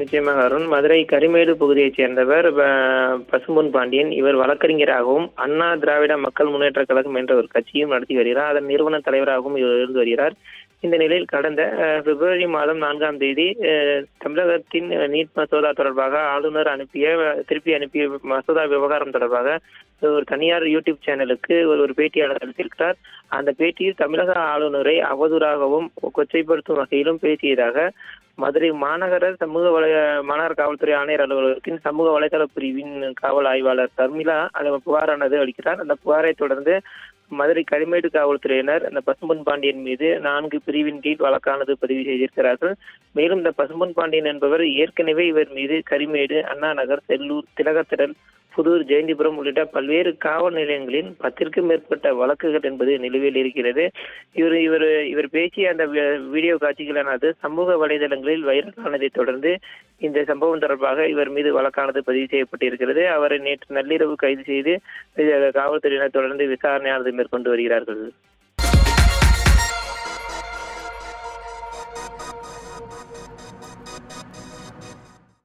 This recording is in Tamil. நிச்சயமாக அருண். மதுரை கரிமேடு பகுதியைச் சேர்ந்தவர் பசும்பொன் பாண்டியன். இவர் வழக்கறிஞராகவும் அண்ணா திராவிட மக்கள் முன்னேற்ற கழகம் என்ற ஒரு கட்சியும் நடத்தி வருகிறார். அதன் நிறுவன தலைவராகவும் இவர் இருந்து வருகிறார். இந்த நிலையில் கடந்த பிப்ரவரி மாதம் 4ஆம் தேதி தமிழகத்தின் நீட் மசோதா தொடர்பாக ஆளுநர் திருப்பி அனுப்பிய மசோதா விவகாரம் தொடர்பாக ஒரு தனியார் யூடியூப் சேனலுக்கு ஒரு பேட்டியாளர் அளித்திருக்கிறார். அந்த பேட்டியில் தமிழக ஆளுநரை அவதூறாகவும் கொச்சைப்படுத்தும் வகையிலும் பேசியதாக மதுரை மாநகர காவல்துறை ஆணையர் அலுவலகத்தின் சமூக வலைதள பிரிவின் காவல் ஆய்வாளர் தர்மிளா அந்த புகாரானது அளிக்கிறார். அந்த புகாரை தொடர்ந்து மதுரை கரிமேடு காவல்துறையினர் அந்த பசும்பொன் பாண்டியன் மீது 4 பிரிவின் கீழ் வழக்கானது பதிவு செய்திருக்கிறார்கள். மேலும் இந்த பசும்பொன் பாண்டியன் என்பவர் ஏற்கனவே இவர் மீது கரிமேடு, அண்ணா நகர், செல்லூர், திலகத்திடல், புதூர், ஜெயந்திபுரம் உள்ளிட்ட பல்வேறு காவல் நிலையங்களின் 10க்கும் மேற்பட்ட வழக்குகள் என்பது நிலுவையில் இருக்கிறது. இவர் பேசிய அந்த வீடியோ காட்சிகளானது சமூக வலைதளங்களில் வைரலானதை தொடர்ந்து இந்த சம்பவம் தொடர்பாக இவர் மீது வழக்கானது பதிவு செய்யப்பட்டிருக்கிறது. அவரை நேற்று நள்ளிரவு கைது செய்து காவல்துறையினர் தொடர்ந்து விசாரணையானது மேற்கொண்டு வருகிறார்கள்.